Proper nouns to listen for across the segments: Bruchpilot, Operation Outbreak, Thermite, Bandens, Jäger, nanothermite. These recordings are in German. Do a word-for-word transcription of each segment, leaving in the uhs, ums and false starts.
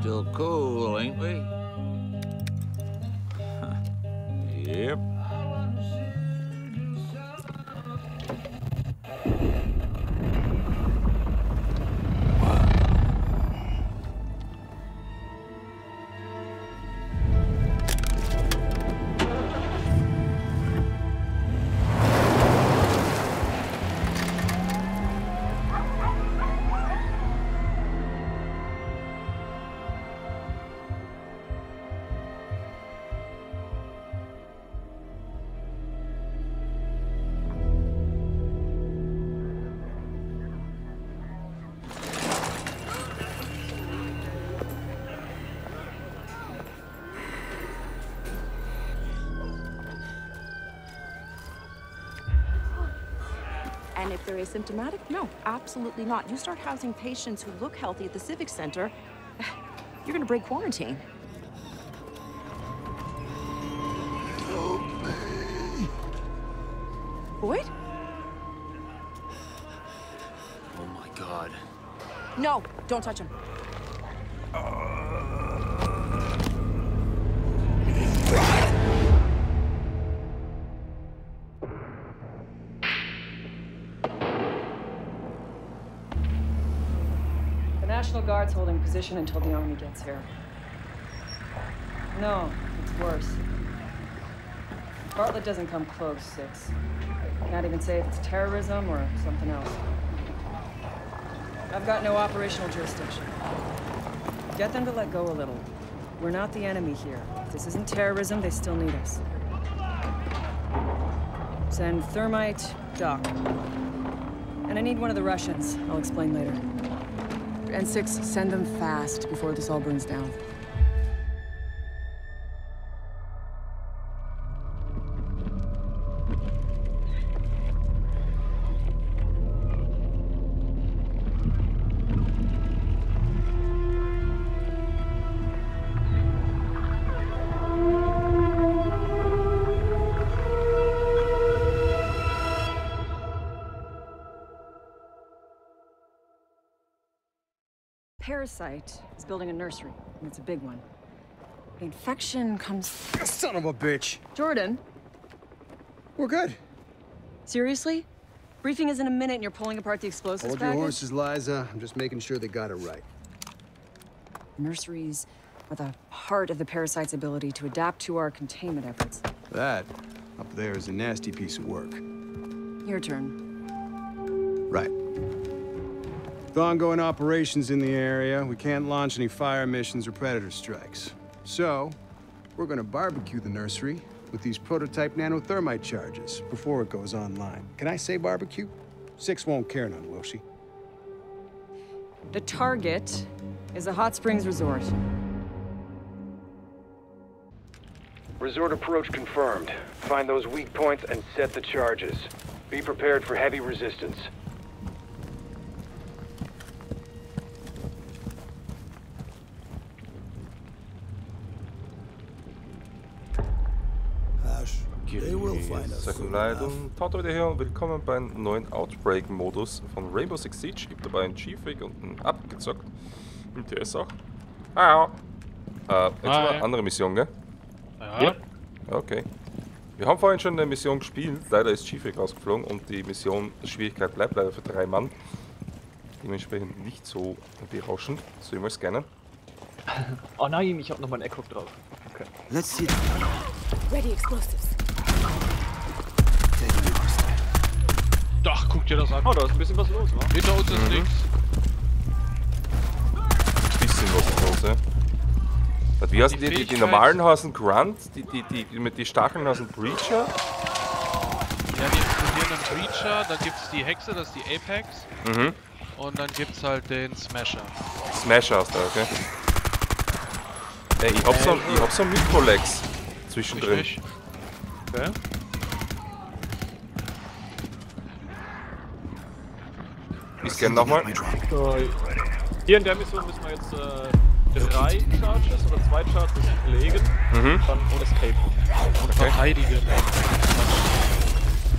still cool, ain't we? Yep. And if they're asymptomatic, no, absolutely not. You start housing patients who look healthy at the Civic Center, you're gonna break quarantine. Boyd? Oh my God. No, don't touch him. National Guard's holding position until the Army gets here. No, it's worse. Bartlett doesn't come close, Six. Can't even say if it's terrorism or something else. I've got no operational jurisdiction. Get them to let go a little. We're not the enemy here. If this isn't terrorism, they still need us. Send Thermite, Doc. And I need one of the Russians. I'll explain later. And Six, send them fast before this all burns down. Parasite is building a nursery, and it's a big one. The infection comes... Son of a bitch! Jordan! We're good. Seriously? Briefing is in a minute and you're pulling apart the explosives package? Hold your horses, Liza. I'm just making sure they got it right. Nurseries are the heart of the parasite's ability to adapt to our containment efforts. That up there is a nasty piece of work. Your turn. Right. With ongoing operations in the area, we can't launch any fire missions or predator strikes. So, we're gonna barbecue the nursery with these prototype nanothermite charges before it goes online. Can I say barbecue? Six won't care none, will she? The target is a hot springs resort. Resort approach confirmed. Find those weak points and set the charges. Be prepared for heavy resistance. They will find us. Second Tato wieder her und willkommen beim neuen Outbreak-Modus von Rainbow Six Siege. Gibt dabei einen Chiefweg und einen abgezockt. Und der ist auch. Ah, ah. Äh, jetzt mal eine andere Mission, gell? Ja. ja. Okay. Wir haben vorhin schon eine Mission gespielt. Leider ist Chiefweg rausgeflogen und die Mission Schwierigkeit bleibt leider für drei Mann. Dementsprechend nicht so berauschend. So, ich mal scannen. Oh nein, ich hab nochmal einen Echo drauf. Okay. Let's see. Ready explosives. Ach, guck dir das an. Oh, da ist ein bisschen was los, wa? Hinter uns ist mhm. nichts. Bisschen was los, ja. Wie heißen die, die, die, die normalen heißen Grunt, die, die, die mit die Stacheln heißen Breacher? Ja, die explodierenden Breacher, dann gibt's die Hexe, das ist die Apex. Mhm. Und dann gibt's halt den Smasher. Smasher ist da, okay. Ey, ich hab so, ich hab so einen Mikrolex zwischendrin. Ich, ich. Okay. Ich scanne nochmal. So, hier in der Mission müssen wir jetzt äh, drei Charges oder zwei Charges legen. Mhm. Dann ohne Escape. Und okay. Verteidigen.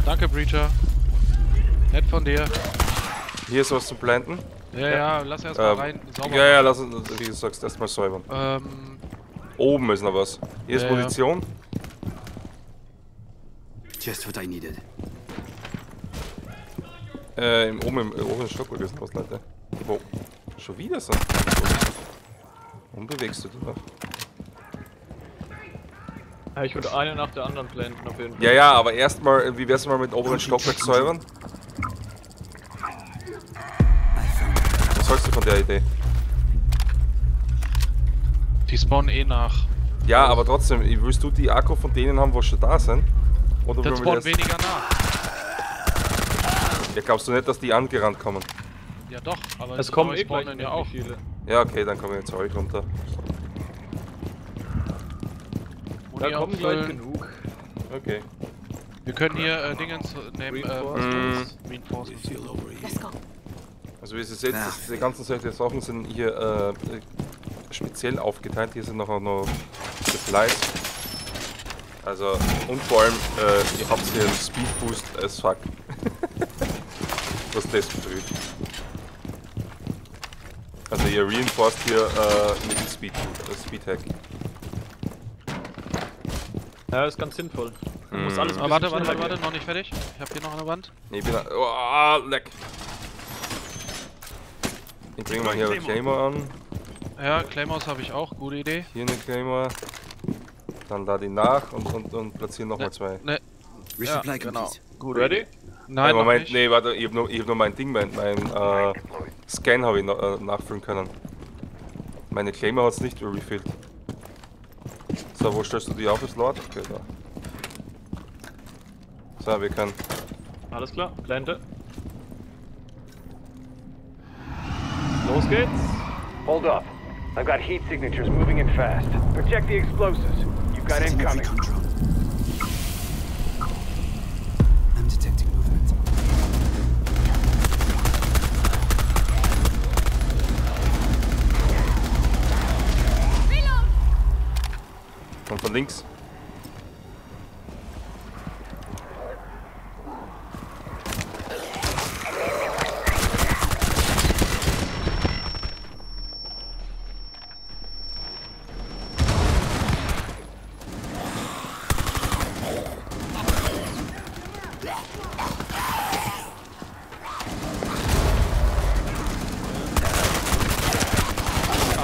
Danke, Breacher. Nett von dir. Hier ist was zu planten. Ja, ja, ja, lass erstmal ähm, rein, sauber. Ja, ja, lass uns, wie du sagst, erstmal säubern. Ähm. Oben ist noch was. Hier ist ja, Position. Just what I needed. Äh, im, oben im äh, oberen Stockwerk ist was, Leute. Wow. Schon wieder so. Warum bewegst du dich noch? Ja, ich würde eine nach der anderen blenden auf jeden Fall. Ja, ja, aber erstmal, wie wär's mal mit oberen Stockwerk säubern? Was sagst du von der Idee? Die spawnen eh nach. Ja, aber trotzdem, willst du die Akku von denen haben, wo schon da sind? Oder das spawnen weniger nach. Ja, glaubst du nicht, dass die angerannt kommen? Ja doch, aber es kommen eh spawnen ja auch viele. Ja, okay, dann kommen wir jetzt euch runter. Da kommen gleich genug. Okay. Wir können hier äh, Dingens nehmen, äh, Reinforcements. Also wie ihr seht, das, die ganzen solche Sachen sind hier äh, speziell aufgeteilt. Hier sind noch, noch Supplies. Also, und vor allem, äh, ihr habt hier einen Speedboost as fuck. Was das betrifft. Also ihr reinforced hier äh, mit dem Speed, äh, Speedhack. Ja, ist ganz sinnvoll. Man mm. muss alles oh, Warte, warte, warte, warte, noch nicht fertig. Ich hab hier noch eine Wand. Ne, ich bin da. Oh, leck. Ich bring mal hier eine Claymore an. Ja, Claymores habe ich auch, gute Idee. Hier eine Claymore. Dann da die nach und, und, und platzieren nochmal ne, zwei. Ne. Ja, ja, genau. Gut. Ready? Nein, ja, Moment, nee, warte, ich hab nur, ich hab nur mein Ding, mein, mein äh, Scan habe ich na, äh, nachfüllen können. Meine Claymore hat's nicht refilled. So, wo stellst du die auf? Ist Lord? Okay, da. So, wir können. Alles klar, Blende. Los geht's. Hold up. I've got heat signatures moving in fast. Protect the explosives. You've got incoming. I'm detecting movement. Und von links.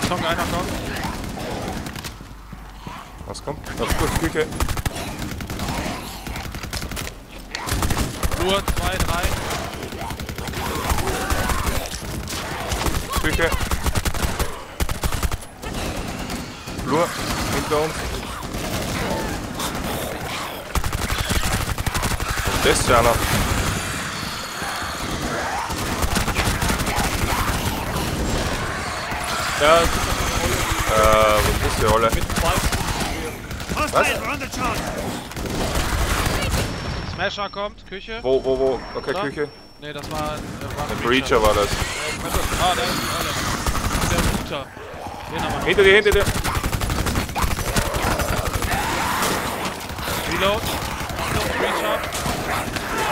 Achtung, einer kommt. Was kommt? Das ist gut, Küche. Nur zwei, drei. Küche. Flur, hinter uns. Und das ist ja noch. Ja, das ist eine Rolle. Äh, was ist die Rolle? Was? Smasher kommt, Küche. Wo, wo, wo? Okay, oder? Küche. Ne, das war ein äh, Breacher. Breacher war das. Ah, da ist der Router. Hinter dir, hinter dir. Reload. Reload, Breacher.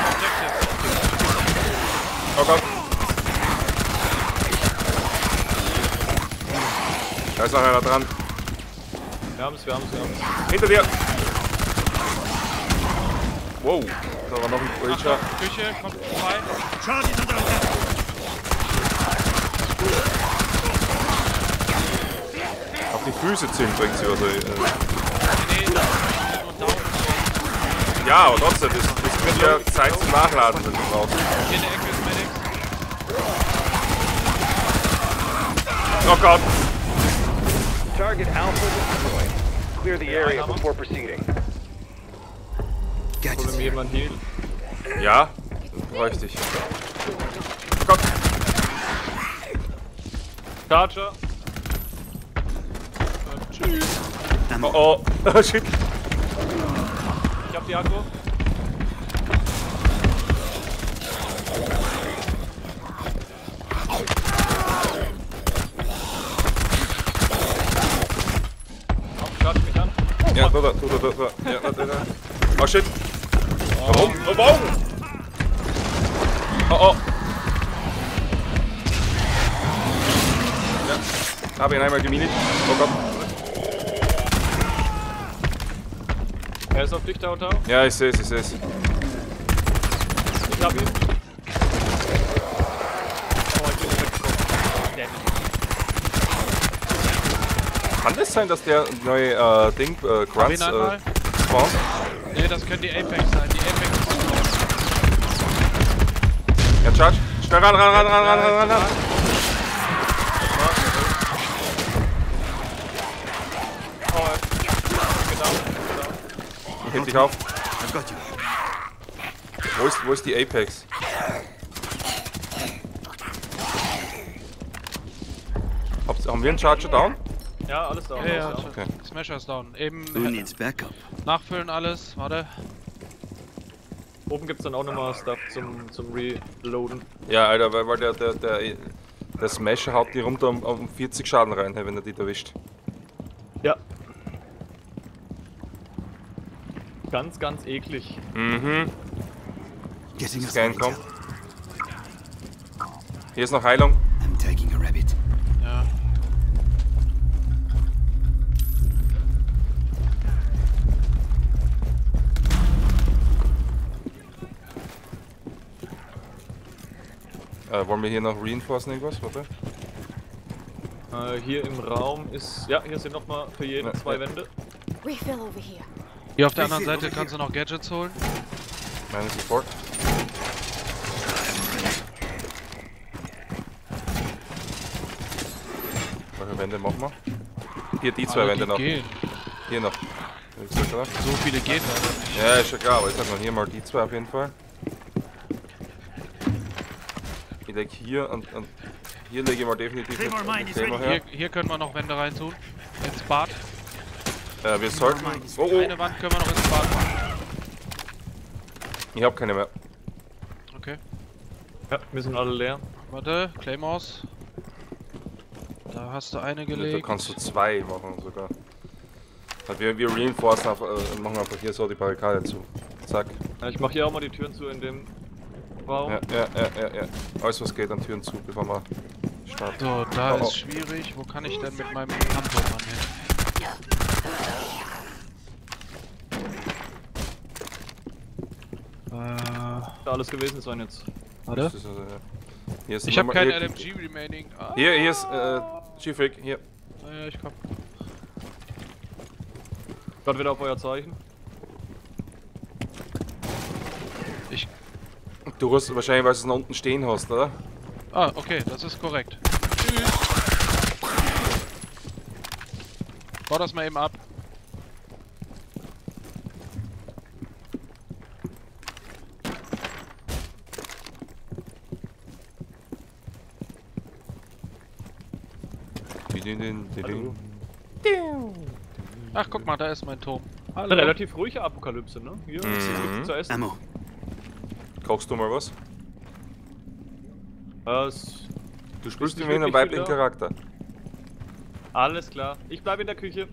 Objective. Oh Gott. Da ist noch einer dran. Wir haben's, wir haben's, wir haben's. Hinter dir! Wow, da war noch ein Breacher. Küche, kommt vorbei. Charlie sind da! Auf die Füße ziehen bringt sie, was er. Äh nee, nee, das ja, aber trotzdem, das, das wird ja Zeit zum Nachladen, wenn du brauchst. Hier in der Ecke ist Medics. Oh Gott! Target Alpha destroyed. Clear the area before proceeding. Hol mir jemand Heal. Ja, bräuchte ich. Komm. Charger. Und tschüss. Oh oh, shit. Ich hab die Akku. Ja, da, da, da, da, da. Ja, da, da, da. Oh shit! Warum? Oh, warum? Oh, oh! Habe ihn einmal geminet. Oh Gott. Er ist auf dich, Downtown. Ja, ich sehe es, ich sehe es. Ich hab ihn. Oh, ich bin weggekommen. Kann es sein, dass der neue äh, Ding, äh, Grunts, äh, spawnt? Ne, das können die Apex sein. Die Apex spawnen. Ja, Charge. Schnell ran, ran, ran, ran, ran, ran, ran. Heb dich auf. Wo ist, wo ist die Apex? Habt, haben wir einen Charger down? Ja, alles down. Ja, alles ja, down. Okay. Smasher ist down. Eben nachfüllen alles. Warte. Oben gibt's dann auch nochmal Stuff zum, zum Reloaden. Ja, Alter, weil der, der, der, der Smasher haut die runter um, um vierzig Schaden rein, wenn er die erwischt. Ja. Ganz, ganz eklig. Mhm. Scan kommt. Hier ist noch Heilung. I'm taking a rabbit. Ja. Äh, wollen wir hier noch reinforcen irgendwas? Warte. Äh, hier im Raum ist... Ja, hier sind nochmal für jeden ja, zwei ja. Wände. Refill over here. Hier auf der anderen Seite kannst du noch Gadgets holen. Nein, ist sofort. Welche Wände machen wir? Hier die zwei Alle, Wände die noch. Gehen. Hier noch. So viele gehen. Ja, ist schon klar, aber ich sag mal hier mal die zwei auf jeden Fall. Ich leg hier und, und hier lege ich mal definitiv mit, mit Thema her. Hier, hier können wir noch Wände rein tun. Ins Bad. Äh, wir sollten... Oh, oh. Eine Wand können wir noch ins Bad machen. Ich hab keine mehr. Okay. Ja, wir sind alle leer. Warte, Claymores. Da hast du eine gelegt. Da kannst du zwei machen sogar. Wir, wir reinforcen auf, äh, machen einfach hier so die Barrikade zu. Zack. Ja, ich mach hier auch mal die Türen zu in dem Raum. Ja, ja, ja, ja, ja. Alles was geht an Türen zu, bevor wir starten. So, da oh, ist oh. schwierig. Wo kann ich denn mit meinem Handtuch ran hin? Da alles gewesen sein jetzt. Warte. Hier ist ich hab kein L M G remaining. Ah. Hier, hier ist äh, G-Freak, hier. Ja, ja, ich komm. Gott wieder auf euer Zeichen. Ich. Du hast wahrscheinlich, weil du es nach unten stehen hast, oder? Ah, okay, das ist korrekt. Tschüss. Bau das mal eben ab. Ach, guck mal, da ist mein Turm. Hallo. Eine relativ ruhige Apokalypse, ne? Hier mhm. ist nichts zu essen. Ammo. Kaufst du mal was? Was? Du spürst immer einen weiblichen Charakter. Alles klar. Ich bleib in der Küche.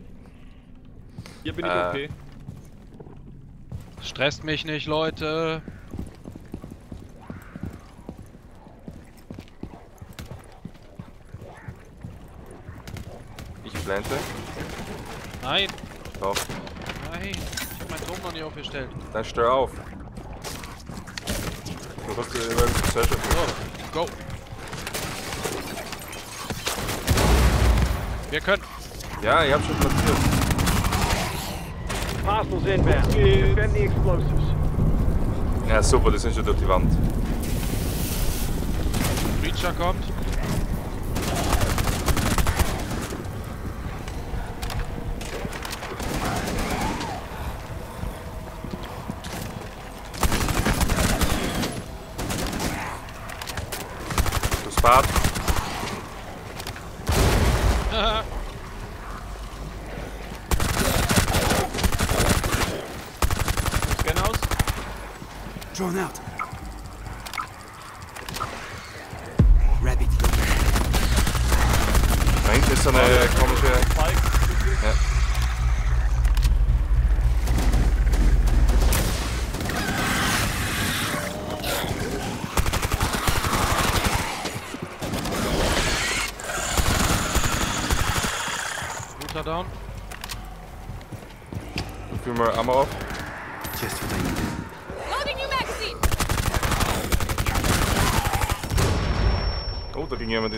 Hier bin ich äh. okay. Stresst mich nicht, Leute. Ich blende. Nein! Doch. Nein, ich hab meinen Turm noch nicht aufgestellt. Dann stör auf. Du hast dir über den Search auf. Go! Wir können! Ja, ich hab schon platziert. Maßlos inbound. Defend the explosives. Ja, super, die sind schon durch die Wand. Breacher kommt. Bad. Scan aus. Drawn out. Rabbit. Eigentlich ist so eine komische. Ja. Füll mal Arme auf. Just Loading new magazine. Oh, da ging jemand,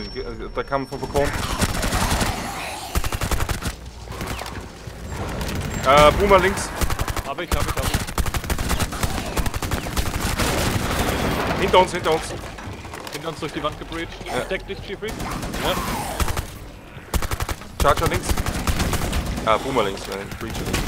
da kam von Balkon. Äh, Boomer links. Hab ich, hab ich, hab ich. Hinter uns, hinter uns. Hinter uns durch die Wand gebreached. Ja. Deck dich, G drei. Ja. Charger links. Ah, Boomer links, nein, Breacher links.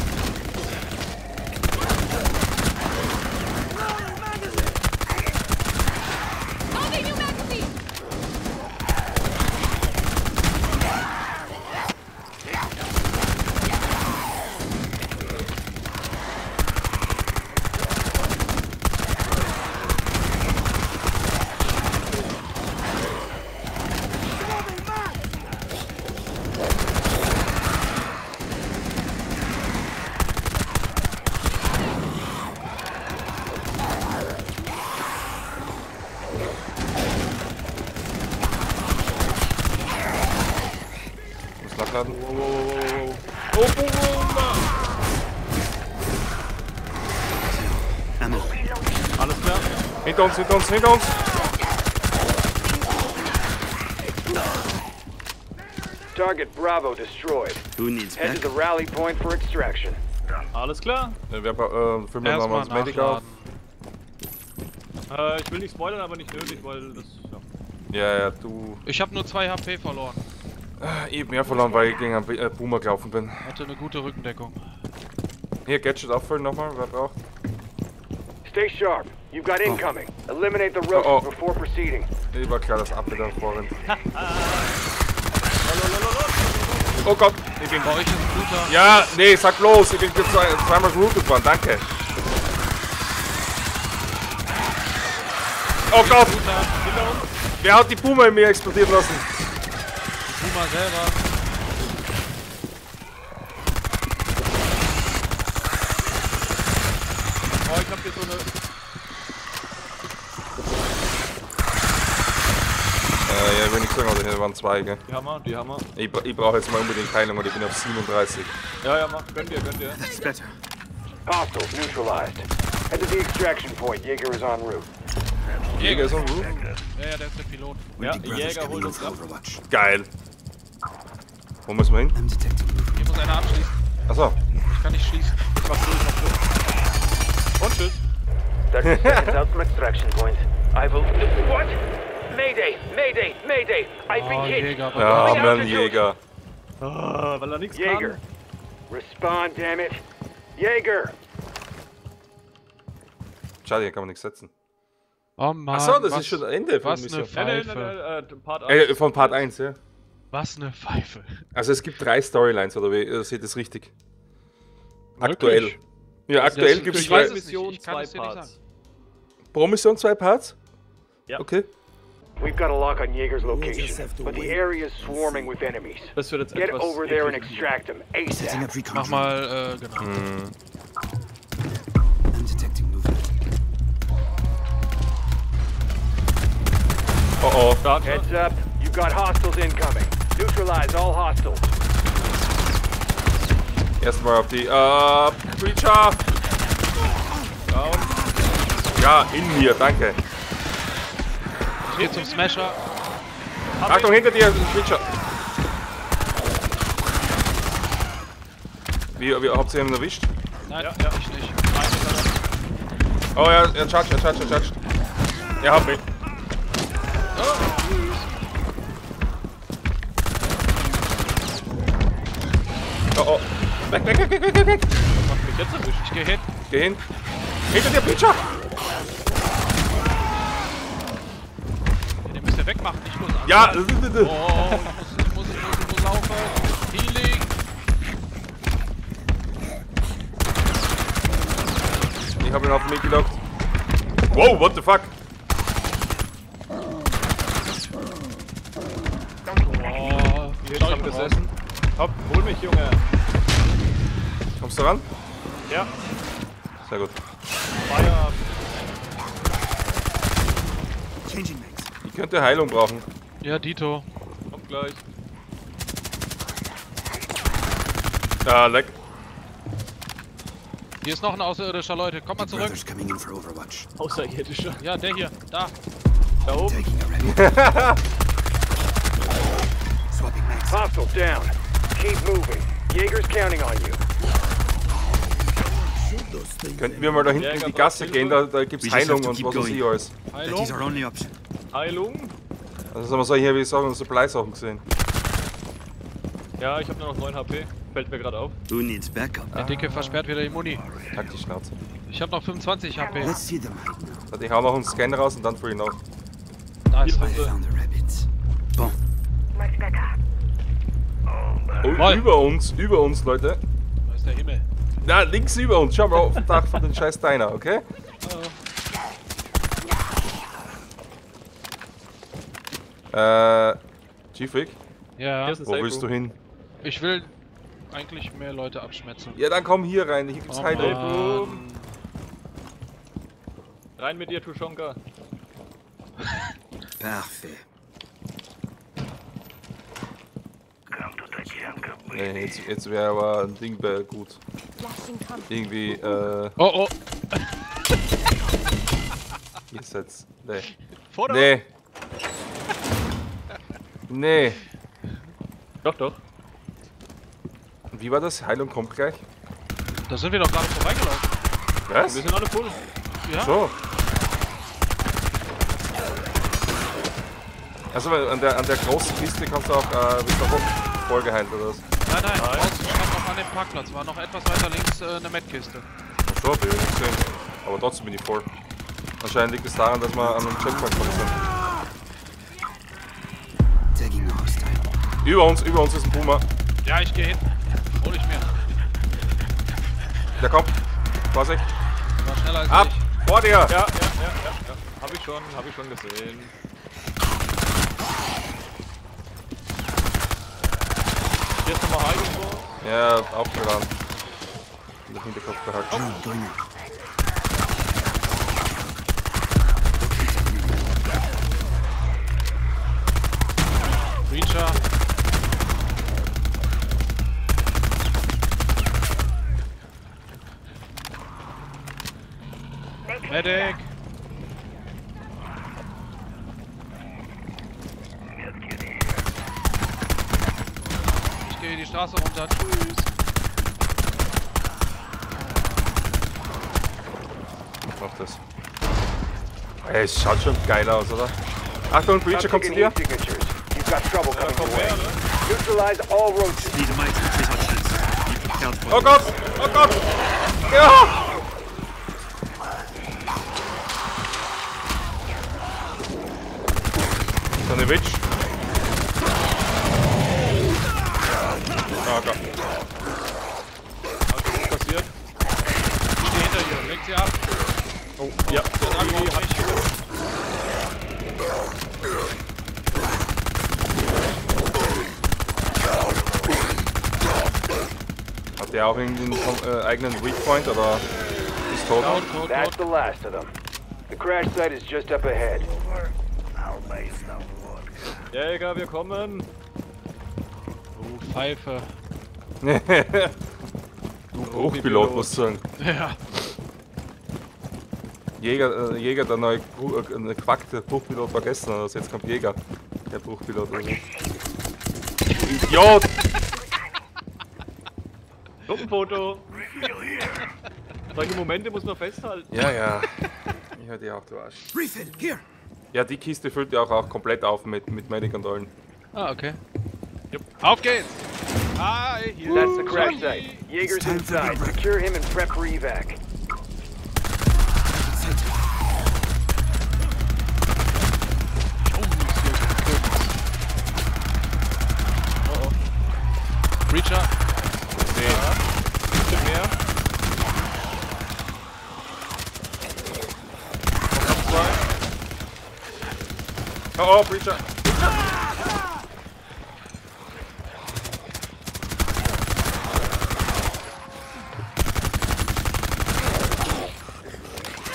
Wow, wow, wow, wow. Oh, boom, boom, boom. Alles klar. Hinter uns, hinter uns, hinter uns. Target Bravo destroyed. Who needs back? Head to the rally point for extraction. Alles klar. Ja, wir haben, äh, filmen wir mal das Medic auf. Äh, ich will nicht spoilern, aber nicht nötig, weil das... Ja, ja, ja du... Ich habe nur zwei H P verloren. Eben, ja, verloren, weil ich gegen einen Boomer gelaufen bin. Hatte eine gute Rückendeckung. Hier, Gadget auffüllen nochmal, wer braucht? Stay sharp, you've got incoming. Oh. Eliminate the rope oh, oh. before proceeding. Ich war klar, dass Abwehr da vorhin. Oh Gott, ich bin bei euch ein guter. Ja, nee, sag bloß, ich bin zweimal geroutet worden, danke. Oh Gott! Wer hat die Boomer in mir explodieren lassen? Mal selber. Oh, ich hab hier so eine... Äh, ja, ich will nichts sagen, aber hier waren zwei, gell? Die Hammer, die Hammer. Ich, ich brauche jetzt mal unbedingt Heilung, weil ich bin auf siebenunddreißig. Ja, ja, mach. Gönn dir, gönn dir. That's better. Hostile neutralized. Head to the extraction point. Jäger is en route. Jäger ist en route? Ja, ja, der ist der Pilot. Ja, Jäger holt uns ab. Geil. Wo müssen wir hin? Hier muss einer abschießen. Achso. Ich kann nicht schießen. Ich mach durch, ich mach durch. Und tschüss. dreißig seconds out from extraction point. I will... What? Mayday, Mayday, Mayday. I've been hit. Ja, Mann, Jäger. Ah, weil er nichts kann. Jäger. Respond, damn it. Jäger. Schade, hier kann man nichts setzen. Oh Mann. Achso, das was, ist schon das Ende von Mission. Äh, von Part eins, ja. Was eine Pfeife. Also es gibt drei Storylines, oder wie? Ihr seht es richtig. Aktuell. Wirklich? Ja, aktuell gibt es drei Missionen, zwei Parts. Pro Mission zwei Parts? Ja. Okay. We've got a lock on Jäger's location, but the area is swarming with enemies. Das wird jetzt Get etwas over there and extract them. A S A P. Mach mal, äh, genau. Hm. Oh oh. Heads up, you've got hostiles incoming. Neutralize all hostiles. Erstmal auf die uh, Breacher. Down. Ja, in mir, danke. Ich geh zum Smasher. Hab Achtung, ich. Hinter dir, Breacher. Wie, wie habt ihr ihn erwischt? Nein, ja, ja, ich nicht. Nein, oh ja, er charged, er charged, er charged. Er hat mich. Oh oh. Weg, weg, weg, weg, weg, weg. Was macht mich jetzt erwischt? Ich geh hin. Geh hin. Hinter dir, Pitcher! Ja, den müsst ihr wegmachen, ich muss an. Ja! Oh, ich muss, ich muss, ich muss, ich muss laufen. Healing! Ich hab ihn auf mich gelockt. Wow, what the fuck? Oh, hier ist schon gesessen. Hopp, hol mich, Junge! Kommst du ran? Ja. Sehr gut. Fire. Ich könnte Heilung brauchen. Ja, Dito. Kommt gleich. Ah, leck. Hier ist noch ein Außerirdischer, Leute. Kommt mal zurück. Außerirdischer? Ja, der hier. Da. Da oben. Hostile down. Keep moving. Jäger's counting on you. Könnten wir mal da hinten in die Gasse gehen, da, da gibt's Heilung und was weiß ich alles. Heilung? Heilung? Also sagen wir so, hier habe ich auch unsere Supply-Sachen gesehen. Ja, ich habe nur noch neun H P. Fällt mir gerade auf. Du needs backup. Der Dicke versperrt wieder die Muni. Kack die Schnauze. Ich habe noch fünfundzwanzig H P. So, ich hau noch einen Scan raus und dann free noch. Da ist bon. Oh, über uns, über uns, Leute. Da ist der Himmel. Na, links über uns. Schau mal auf den Dach von den scheiß Steiner, okay? Oh. Äh, G-Freak? Ja. Wo willst du hin? Ich will eigentlich mehr Leute abschmetzen. Ja, dann komm hier rein. Hier gibt's oh Heilung. Rein mit dir, Tuschonka. Perfekt. Nee, jetzt, jetzt wäre aber ein Ding wär gut. Irgendwie, äh... Oh, oh! Ist jetzt... Nee. Vorder nee. Nee. Doch, doch. Und wie war das? Heilung kommt gleich? Da sind wir doch gerade vorbeigelaufen. Was? Wir sind alle voll. Ja. So. Also an der, an der großen Kiste kannst du auch äh, bis da hoch. Voll geheilt oder was? Nein, nein, nein. Raus, ich stand noch an dem Parkplatz, war noch etwas weiter links äh, eine Medkiste. Ach so, hab ich nicht gesehen. Aber trotzdem bin ich voll. Anscheinend liegt es daran, dass wir an einem Checkpoint gekommen sind. Über uns, über uns ist ein Puma. Ja, ich gehe hin. Hol ich mir. Der kommt. Vorsicht. War schneller als ab! Ich. Vor dir! Ja, ja, ja, ja, ja. Hab ich schon, hab ich schon gesehen. Jetzt nochmal Heilung vor. Ja, aufgeladen. Den Hinterkopf gehackt. Oh. Reacher. Medic. Die Straße runter, tschüss. Ich mach das. Ey, es schaut schon geil aus, oder? Achtung, Breacher kommt zu dir. Oh Gott, oh Gott! Ja! So eine Witch. Oh Gott. Was ist passiert? Ich stehe hinter dir, lenk sie ab. Oh, ja. Der Drang war auf mich. Hat der auch irgendeinen äh, eigenen Weakpoint oder ist tot? Not, not, not. That's the last of them. The crash site is just up ahead. Jäger, wir kommen. Du Pfeife. Du Bruchpilot, muss ich sagen. Ja. Jäger, äh, Jäger, der neue äh, Quack, der Bruchpilot war gestern, also jetzt kommt Jäger. Der Bruchpilot, also. Du Idiot! Noch ein Foto! Solche Momente muss man festhalten. Ja, ja. Ich hör dir auch, du Arsch. Refill, hier! Ja, die Kiste füllt ja auch, auch komplett auf mit, mit Medic und allen. Ah, okay. Yep. Auf geht's! Ah, hier. That's the crash site. Jäger's inside. Secure him and prep for evac. Oh, oh. Breacher. Nee. Ja. Ein bisschen mehr. Oh, oh, Breacher.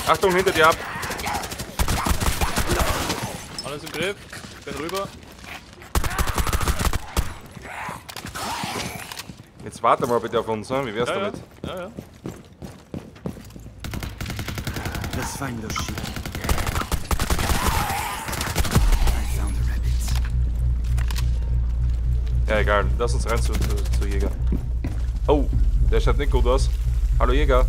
Achtung, hinter dir ab! Alles im Griff, ich bin rüber. Jetzt warte mal bitte auf uns, ne? Wie wär's ja, damit? Ja, ja. Just find those sheep. I found the rabbits. Ja, egal. Lass uns rein zu, zu, zu Jäger. Oh, der schaut nicht gut aus. Hallo Jäger.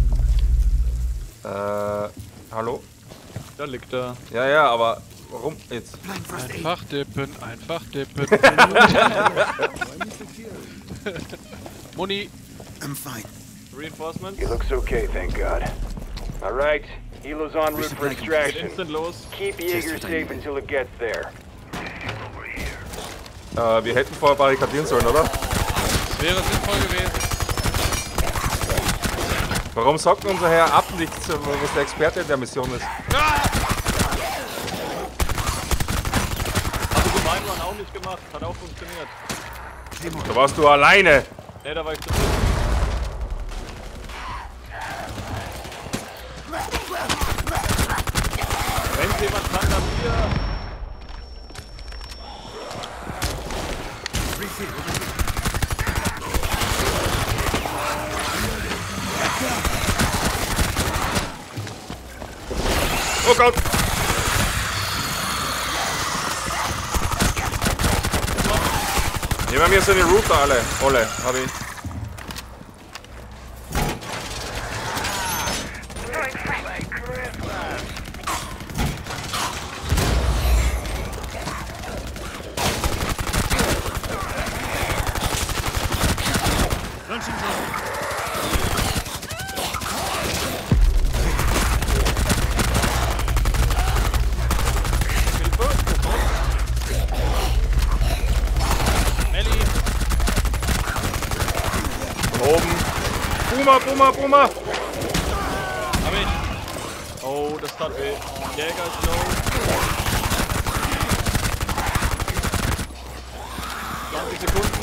Äh, hallo? Da liegt er. Ja, ja, aber warum jetzt? Einfach dippen, einfach dippen. Muni. I'm fine. Reinforcement? He looks okay, thank God. Alright, Elo's en route for extraction. Keep Jäger safe until it gets there. Äh, wir hätten vorher barrikadieren sollen, oder? Das wäre sinnvoll gewesen. Warum sagt unser Herr ab nichts, was der Experte der Mission ist? Ah! Hat die Gemeinmann auch nicht gemacht, hat auch funktioniert. Da warst du alleine! Ne, da war ich zu viel. Wenn jemand kann, dann hier. Oh Gott! Nehmen wir so eine Route alle. Alle, hab ich. Boomer, Boomer! Hab ich! Oh, das tat weh. Jäger ist low. zwanzig Sekunden.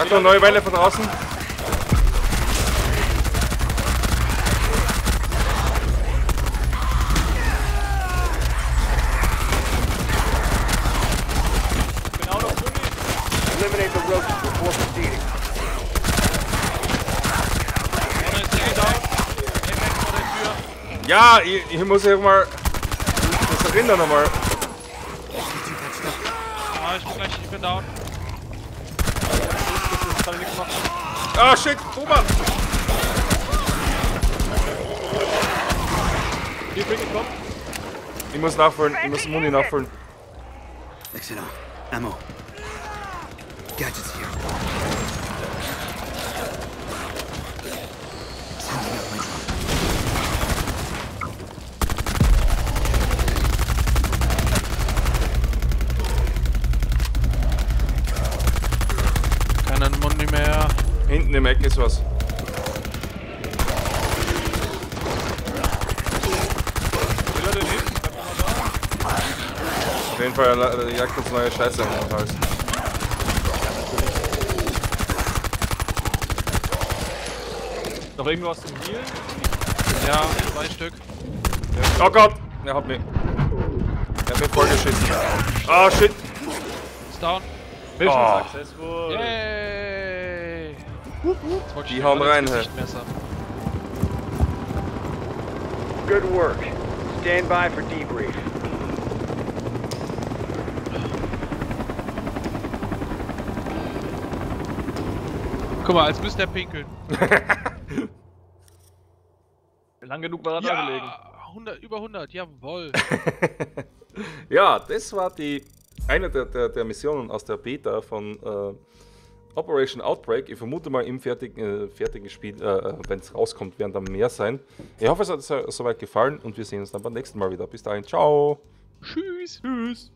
Achtung, neue Welle von draußen. Ja, ich, ich muss hier mal das erinnern nochmal. Ah, ich bin gleich, ich bin down. Ah, shit, Boomer! Hier bin ich, komm. Ich muss nachfüllen, ich muss Muni nachfüllen. Exit out, Ammo. Gadgets hier. Keinen Mund mehr. Hinten im Eck ist was. Auf jeden Fall jagt uns neue Scheiße im Hals. Noch irgendwo aus dem Heal? Ja, zwei Stück. Ja. Oh Gott! Er hat mich. Er hat mich voll geschissen. Ah, oh, shit! Ist down. Mission oh. Successful! Yay! Die hauen rein, hä? Good work. Stand by for debrief. Guck mal, als müsste er pinkeln. Lang genug war er ja, gelegen. hundert, über hundert, jawohl. Ja, das war die eine der, der, der Missionen aus der Beta von äh, Operation Outbreak. Ich vermute mal im fertigen, äh, fertigen Spiel, äh, wenn es rauskommt, werden da mehr sein. Ich hoffe, es hat euch soweit gefallen und wir sehen uns dann beim nächsten Mal wieder. Bis dahin, ciao. Tschüss, tschüss.